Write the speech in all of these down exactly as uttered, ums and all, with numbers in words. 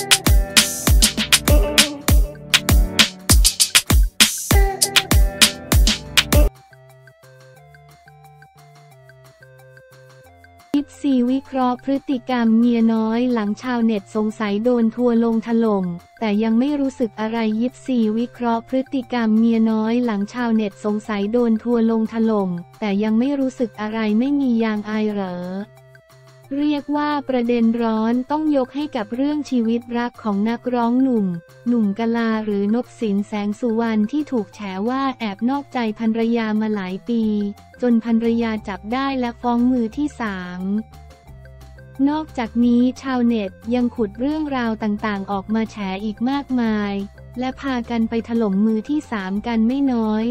คิดซีวิเคราะห์พฤติกรรมเมียน้อยหลังชาวเน็ตสงสัยโดนทัวร์ลงถล่มแต่ยังไม่รู้สึกอะไรยิปซีวิเคราะห์พฤติกรรมเมียน้อยหลังชาวเน็ตสงสัยโดนทัวร์ลงถล่มแต่ยังไม่รู้สึกอะไรไม่มียางอายเหรอเรียกว่าประเด็นร้อนต้องยกให้กับเรื่องชีวิตรักของนักร้องหนุ่มหนุ่มกลาหรือนพสินแสงสุวรรณที่ถูกแฉว่าแอบนอกใจภรรยามาหลายปีจนภรรยาจับได้และฟ้องมือที่สามนอกจากนี้ชาวเน็ตยังขุดเรื่องราวต่างๆออกมาแฉอีกมากมายและพากันไปถล่มมือที่สามกันไม่น้อย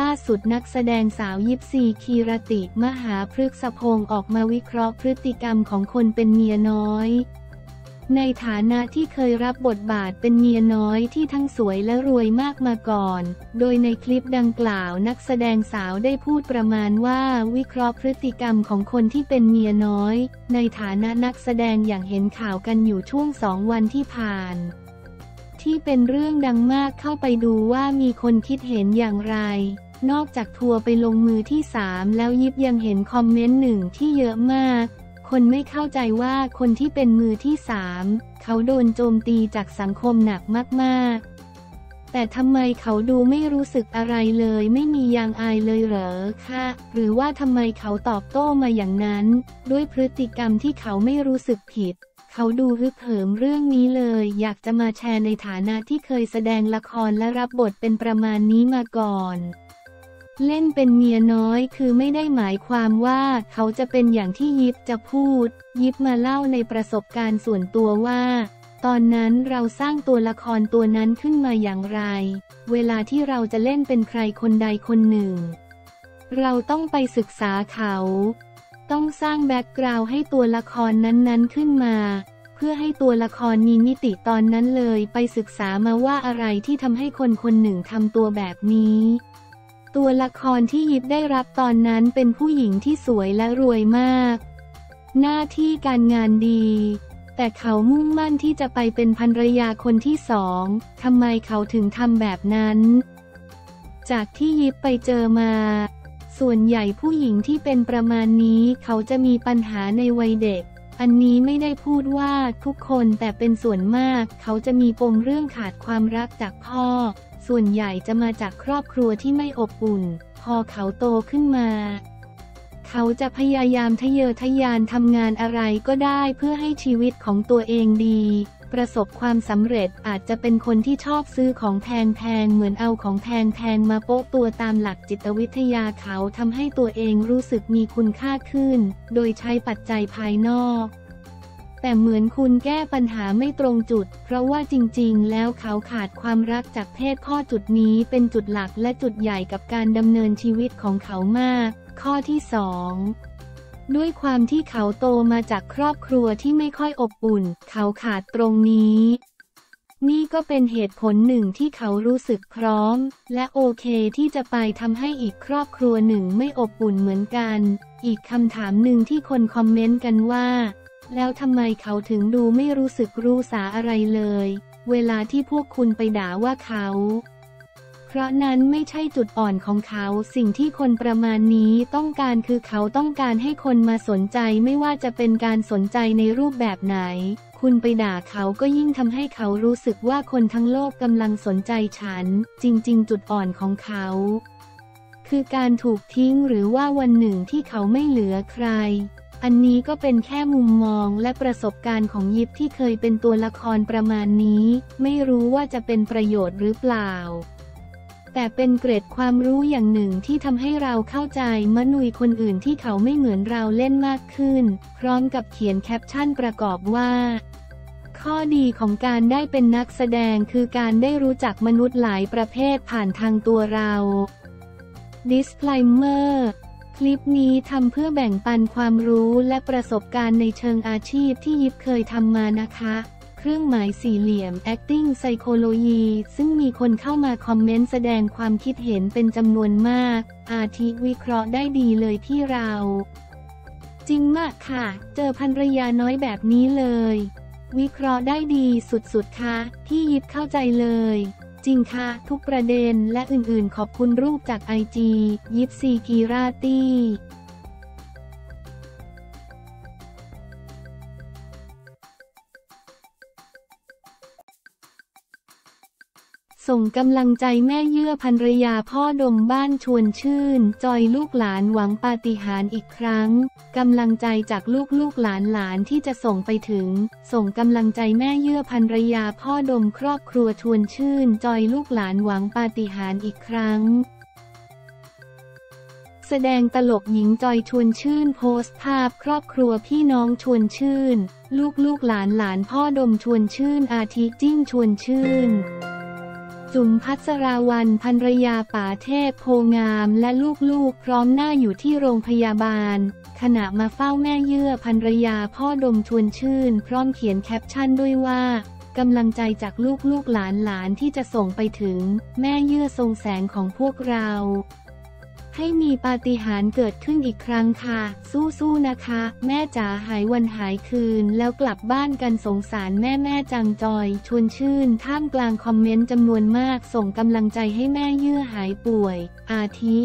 ล่าสุดนักแสดงสาวยิปซีคีรติมหาพฤกษพงศ์ออกมาวิเคราะห์พฤติกรรมของคนเป็นเมียน้อยในฐานะที่เคยรับบทบาทเป็นเมียน้อยที่ทั้งสวยและรวยมากมาก่อนโดยในคลิปดังกล่าวนักแสดงสาวได้พูดประมาณว่าวิเคราะห์พฤติกรรมของคนที่เป็นเมียน้อยในฐานะนักแสดงอย่างเห็นข่าวกันอยู่ช่วงสองวันที่ผ่านที่เป็นเรื่องดังมากเข้าไปดูว่ามีคนคิดเห็นอย่างไรนอกจากทัวร์ไปลงมือที่สามแล้วยิบยังเห็นคอมเมนต์หนึ่งที่เยอะมากคนไม่เข้าใจว่าคนที่เป็นมือที่สามเขาโดนโจมตีจากสังคมหนักมากๆแต่ทำไมเขาดูไม่รู้สึกอะไรเลยไม่มียางอายเลยเหรอคะหรือว่าทำไมเขาตอบโต้มาอย่างนั้นด้วยพฤติกรรมที่เขาไม่รู้สึกผิดเขาดูฮึกเหิมเรื่องนี้เลยอยากจะมาแชร์ในฐานะที่เคยแสดงละครและรับบทเป็นประมาณนี้มาก่อนเล่นเป็นเมียน้อยคือไม่ได้หมายความว่าเขาจะเป็นอย่างที่ยิปจะพูดยิปมาเล่าในประสบการณ์ส่วนตัวว่าตอนนั้นเราสร้างตัวละครตัวนั้นขึ้นมาอย่างไรเวลาที่เราจะเล่นเป็นใครคนใดคนหนึ่งเราต้องไปศึกษาเขาต้องสร้างแบ็กกราวด์ให้ตัวละครนั้นๆขึ้นมาเพื่อให้ตัวละครมีมิติตอนนั้นเลยไปศึกษามาว่าอะไรที่ทำให้คนคนหนึ่งทำตัวแบบนี้ตัวละครที่ยิบได้รับตอนนั้นเป็นผู้หญิงที่สวยและรวยมากหน้าที่การงานดีแต่เขามุ่งมั่นที่จะไปเป็นภรรยาคนที่สองทำไมเขาถึงทำแบบนั้นจากที่ยิบไปเจอมาส่วนใหญ่ผู้หญิงที่เป็นประมาณนี้เขาจะมีปัญหาในวัยเด็กอันนี้ไม่ได้พูดว่าทุกคนแต่เป็นส่วนมากเขาจะมีปมเรื่องขาดความรักจากพ่อส่วนใหญ่จะมาจากครอบครัวที่ไม่อบอุ่นพอเขาโตขึ้นมาเขาจะพยายามทะเยอทะยานทำงานอะไรก็ได้เพื่อให้ชีวิตของตัวเองดีประสบความสำเร็จอาจจะเป็นคนที่ชอบซื้อของแพงๆเหมือนเอาของแพงๆมาโป๊ะตัวตามหลักจิตวิทยาเขาทำให้ตัวเองรู้สึกมีคุณค่าขึ้นโดยใช้ปัจจัยภายนอกแต่เหมือนคุณแก้ปัญหาไม่ตรงจุดเพราะว่าจริงๆแล้วเขาขาดความรักจากเพศข้อจุดนี้เป็นจุดหลักและจุดใหญ่กับการดำเนินชีวิตของเขามากข้อที่สองด้วยความที่เขาโตมาจากครอบครัวที่ไม่ค่อยอบอุ่นเขาขาดตรงนี้นี่ก็เป็นเหตุผลหนึ่งที่เขารู้สึกพร้อมและโอเคที่จะไปทำให้อีกครอบครัวหนึ่งไม่อบอุ่นเหมือนกันอีกคำถามหนึ่งที่คนคอมเมนต์กันว่าแล้วทำไมเขาถึงดูไม่รู้สึกรู้สาอะไรเลยเวลาที่พวกคุณไปด่าว่าเขาเพราะนั้นไม่ใช่จุดอ่อนของเขาสิ่งที่คนประมาณนี้ต้องการคือเขาต้องการให้คนมาสนใจไม่ว่าจะเป็นการสนใจในรูปแบบไหนคุณไปด่าเขาก็ยิ่งทำให้เขารู้สึกว่าคนทั้งโลกกำลังสนใจฉันจริงๆจุดอ่อนของเขาคือการถูกทิ้งหรือว่าวันหนึ่งที่เขาไม่เหลือใครอันนี้ก็เป็นแค่มุมมองและประสบการณ์ของยิปที่เคยเป็นตัวละครประมาณนี้ไม่รู้ว่าจะเป็นประโยชน์หรือเปล่าแต่เป็นเกร็ดความรู้อย่างหนึ่งที่ทำให้เราเข้าใจมนุษย์คนอื่นที่เขาไม่เหมือนเราเล่นมากขึ้นพร้อมกับเขียนแคปชั่นประกอบว่าข้อดีของการได้เป็นนักแสดงคือการได้รู้จักมนุษย์หลายประเภทผ่านทางตัวเรา Disclaimer คลิปนี้ทำเพื่อแบ่งปันความรู้และประสบการณ์ในเชิงอาชีพที่ยิปเคยทำมานะคะเครื่องหมายสี่เหลี่ยม acting psychology ซึ่งมีคนเข้ามาคอมเมนต์แสดงความคิดเห็นเป็นจำนวนมากอาทิวิเคราะห์ได้ดีเลยที่เราจริงมากค่ะเจอภรรยาน้อยแบบนี้เลย วิเคราะห์ได้ดีสุดๆค่ะพี่ยิปเข้าใจเลยจริงค่ะทุกประเด็นและอื่นๆขอบคุณรูปจากไอจียิปซีกีราตี้ส่งกำลังใจแม่เยื่อภรรยาพ่อดมบ้านชวนชื่นจอยลูกหลานหวังปาฏิหาริย์อีกครั้งกำลังใจจากลูกลูกหลานหลานที่จะส่งไปถึงส่งกำลังใจแม่เยื่อภรรยาพ่อดมครอบครัวชวนชื่นจอยลูกหลานหวังปาฏิหาริย์อีกครั้งแสดงตลกหญิงจอยชวนชื่นโพสต์ภาพครอบครัวพี่น้องชวนชื่นลูกลูกหลานหลานพ่อดมชวนชื่นอาทิจิ้งชวนชื่นจุ๋มภัสราวันภรรยาป๋าเทพโพงามและลูกๆพร้อมหน้าอยู่ที่โรงพยาบาลขณะมาเฝ้าแม่เยื่อภรรยาพ่อดมชวนชื่นพร้อมเขียนแคปชั่นด้วยว่ากำลังใจจากลูกๆหลานๆที่จะส่งไปถึงแม่เยื่อทรงแสงของพวกเราให้มีปาฏิหาริย์เกิดขึ้นอีกครั้งค่ะสู้ๆนะคะแม่จ๋าหายวันหายคืนแล้วกลับบ้านกันสงสารแม่แม่จังจอยชวนชื่นท่ามกลางคอมเมนต์จำนวนมากส่งกำลังใจให้แม่เยื่อหายป่วยอาทิ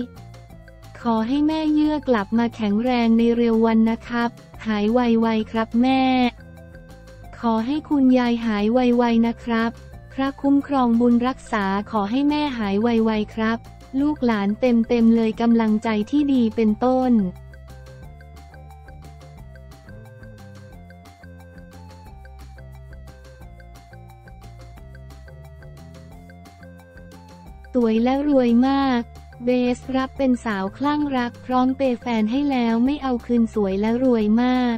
ขอให้แม่เยื่อกลับมาแข็งแรงในเร็ววันนะครับหายไวๆครับแม่ขอให้คุณยายหายไวๆนะครับพระคุ้มครองบุญรักษาขอให้แม่หายไวๆครับลูกหลานเต็มเต็มเลยกำลังใจที่ดีเป็นต้นสวยและรวยมากเบสรับเป็นสาวคลั่งรักพร้อมเปย์แฟนให้แล้วไม่เอาคืนสวยและรวยมาก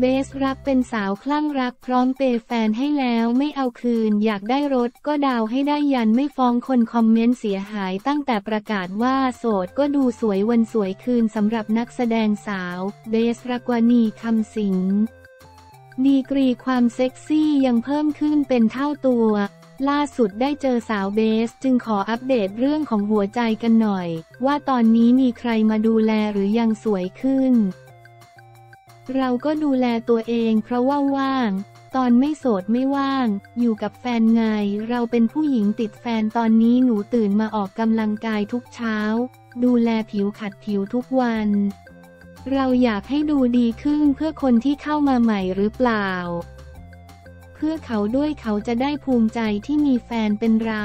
เบสรับเป็นสาวคลั่งรักพร้อมเปย์แฟนให้แล้วไม่เอาคืนอยากได้รถก็ดาวให้ได้ยันไม่ฟ้องคนคอมเมนต์เสียหายตั้งแต่ประกาศว่าโสดก็ดูสวยวันสวยคืนสำหรับนักแสดงสาวเบสรกวณีคำสิงห์ดีกรีความเซ็กซี่ยังเพิ่มขึ้นเป็นเท่าตัวล่าสุดได้เจอสาวเบสจึงขออัปเดตเรื่องของหัวใจกันหน่อยว่าตอนนี้มีใครมาดูแลหรือยังสวยขึ้นเราก็ดูแลตัวเองเพราะว่าว่างตอนไม่โสดไม่ว่างอยู่กับแฟนไงเราเป็นผู้หญิงติดแฟนตอนนี้หนูตื่นมาออกกำลังกายทุกเช้าดูแลผิวขัดผิวทุกวันเราอยากให้ดูดีขึ้นเพื่อคนที่เข้ามาใหม่หรือเปล่าเพื่อเขาด้วยเขาจะได้ภูมิใจที่มีแฟนเป็นเรา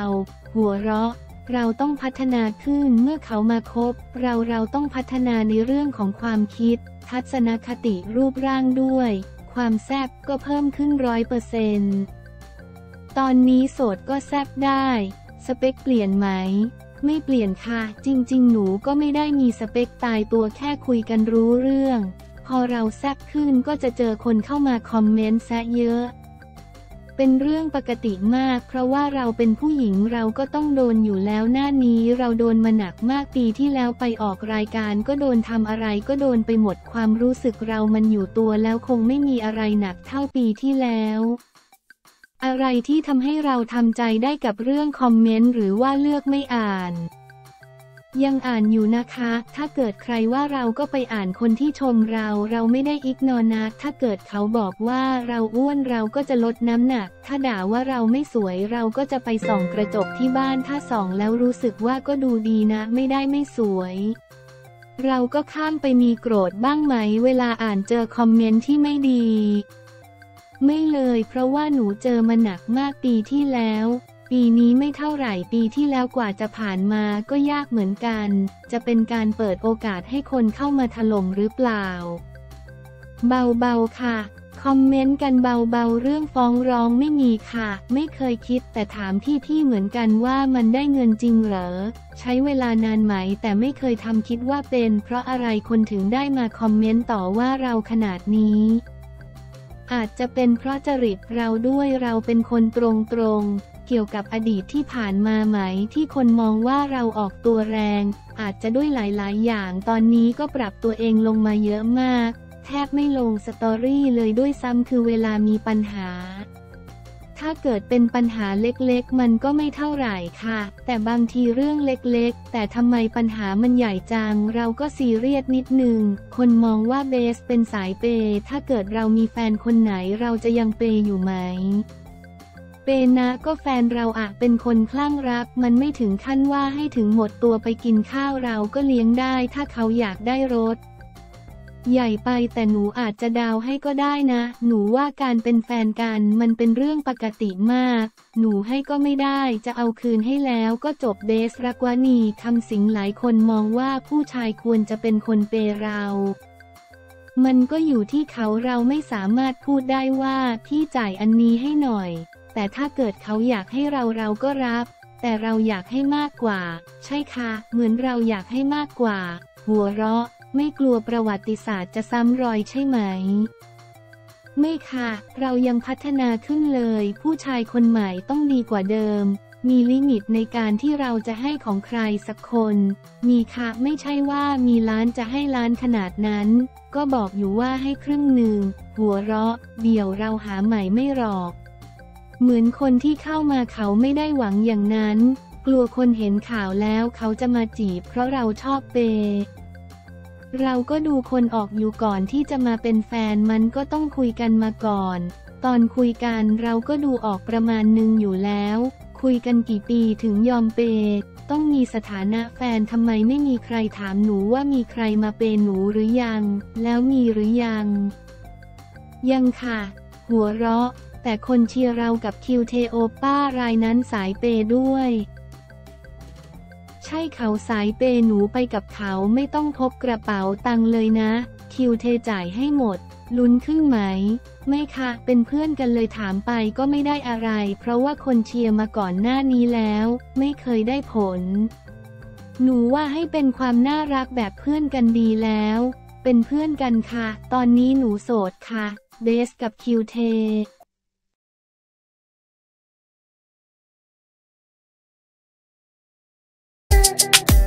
หัวเราะเราต้องพัฒนาขึ้นเมื่อเขามาคบเราเราต้องพัฒนาในเรื่องของความคิดทัศนคติรูปร่างด้วยความแซ่บก็เพิ่มขึ้นร้อยเปอร์เซ็นต์ตอนนี้โสดก็แซ่บได้สเปคเปลี่ยนไหมไม่เปลี่ยนค่ะจริงๆหนูก็ไม่ได้มีสเปคตายตัวแค่คุยกันรู้เรื่องพอเราแซ่บขึ้นก็จะเจอคนเข้ามาคอมเมนต์แซะเยอะเป็นเรื่องปกติมากเพราะว่าเราเป็นผู้หญิงเราก็ต้องโดนอยู่แล้วหน้านี้เราโดนมาหนักมากปีที่แล้วไปออกรายการก็โดนทำอะไรก็โดนไปหมดความรู้สึกเรามันอยู่ตัวแล้วคงไม่มีอะไรหนักเท่าปีที่แล้วอะไรที่ทำให้เราทำใจได้กับเรื่องคอมเมนต์หรือว่าเลือกไม่อ่านยังอ่านอยู่นะคะถ้าเกิดใครว่าเราก็ไปอ่านคนที่ชมเราเราไม่ได้อิกนอนะถ้าเกิดเขาบอกว่าเราอ้วนเราก็จะลดน้ำหนักถ้าด่าว่าเราไม่สวยเราก็จะไปส่องกระจกที่บ้านถ้าส่องแล้วรู้สึกว่าก็ดูดีนะไม่ได้ไม่สวยเราก็ข้ามไปมีโกรธบ้างไหมเวลาอ่านเจอคอมเมนต์ที่ไม่ดีไม่เลยเพราะว่าหนูเจอมาหนักมากปีที่แล้วปีนี้ไม่เท่าไหร่ปีที่แล้วกว่าจะผ่านมาก็ยากเหมือนกันจะเป็นการเปิดโอกาสให้คนเข้ามาถล่มหรือเปล่าเบาๆค่ะคอมเมนต์กันเบาๆเรื่องฟ้องร้องไม่มีค่ะไม่เคยคิดแต่ถามพี่ๆเหมือนกันว่ามันได้เงินจริงเหรอใช้เวลานานไหมแต่ไม่เคยทำคิดว่าเป็นเพราะอะไรคนถึงได้มาคอมเมนต์ต่อว่าเราขนาดนี้อาจจะเป็นเพราะจริตเราด้วยเราเป็นคนตรงๆเกี่ยวกับอดีตที่ผ่านมาไหมที่คนมองว่าเราออกตัวแรงอาจจะด้วยหลายๆอย่างตอนนี้ก็ปรับตัวเองลงมาเยอะมากแทบไม่ลงสตอรี่เลยด้วยซ้ำคือเวลามีปัญหา ถ้าเกิดเป็นปัญหาเล็กๆมันก็ไม่เท่าไหร่ค่ะแต่บางทีเรื่องเล็กๆแต่ทำไมปัญหามันใหญ่จังเราก็ซีเรียสนิดนึงคนมองว่าเบสเป็นสายเปย์ถ้าเกิดเรามีแฟนคนไหนเราจะยังเปย์อยู่ไหมเปย์นะก็แฟนเราอะเป็นคนคลั่งรักมันไม่ถึงขั้นว่าให้ถึงหมดตัวไปกินข้าวเราก็เลี้ยงได้ถ้าเขาอยากได้รถใหญ่ไปแต่หนูอาจจะดาวให้ก็ได้นะหนูว่าการเป็นแฟนกันมันเป็นเรื่องปกติมากหนูให้ก็ไม่ได้จะเอาคืนให้แล้วก็จบเบสรักวณีคำสิงหลายคนมองว่าผู้ชายควรจะเป็นคนเปย์เรามันก็อยู่ที่เขาเราไม่สามารถพูดได้ว่าพี่จ่ายอันนี้ให้หน่อยแต่ถ้าเกิดเขาอยากให้เราเราก็รับแต่เราอยากให้มากกว่าใช่ค่ะเหมือนเราอยากให้มากกว่าหัวเราะไม่กลัวประวัติศาสตร์จะซ้ำรอยใช่ไหมไม่ค่ะเรายังพัฒนาขึ้นเลยผู้ชายคนใหม่ต้องดีกว่าเดิมมีลิมิตในการที่เราจะให้ของใครสักคนมีค่ะไม่ใช่ว่ามีล้านจะให้ล้านขนาดนั้นก็บอกอยู่ว่าให้ครึ่งหนึ่งหัวเราะเดี๋ยวเราหาใหม่ไม่หรอกเหมือนคนที่เข้ามาเขาไม่ได้หวังอย่างนั้นกลัวคนเห็นข่าวแล้วเขาจะมาจีบเพราะเราชอบเปย์เราก็ดูคนออกอยู่ก่อนที่จะมาเป็นแฟนมันก็ต้องคุยกันมาก่อนตอนคุยกันเราก็ดูออกประมาณนึงอยู่แล้วคุยกันกี่ปีถึงยอมเปย์ต้องมีสถานะแฟนทำไมไม่มีใครถามหนูว่ามีใครมาเปย์หนูหรือยังแล้วมีหรือยังยังค่ะหัวเราะแต่คนเชียร์เรากับคิวเทโอป้ารายนั้นสายเปย์ด้วยใช่เขาสายเปย์หนูไปกับเขาไม่ต้องพกกระเป๋าตังเลยนะคิวเทจ่ายให้หมดลุ้นขึ้นไหมไม่ค่ะเป็นเพื่อนกันเลยถามไปก็ไม่ได้อะไรเพราะว่าคนเชียร์มาก่อนหน้านี้แล้วไม่เคยได้ผลหนูว่าให้เป็นความน่ารักแบบเพื่อนกันดีแล้วเป็นเพื่อนกันค่ะตอนนี้หนูโสดค่ะเบสกับคิวเทWe'll be right back.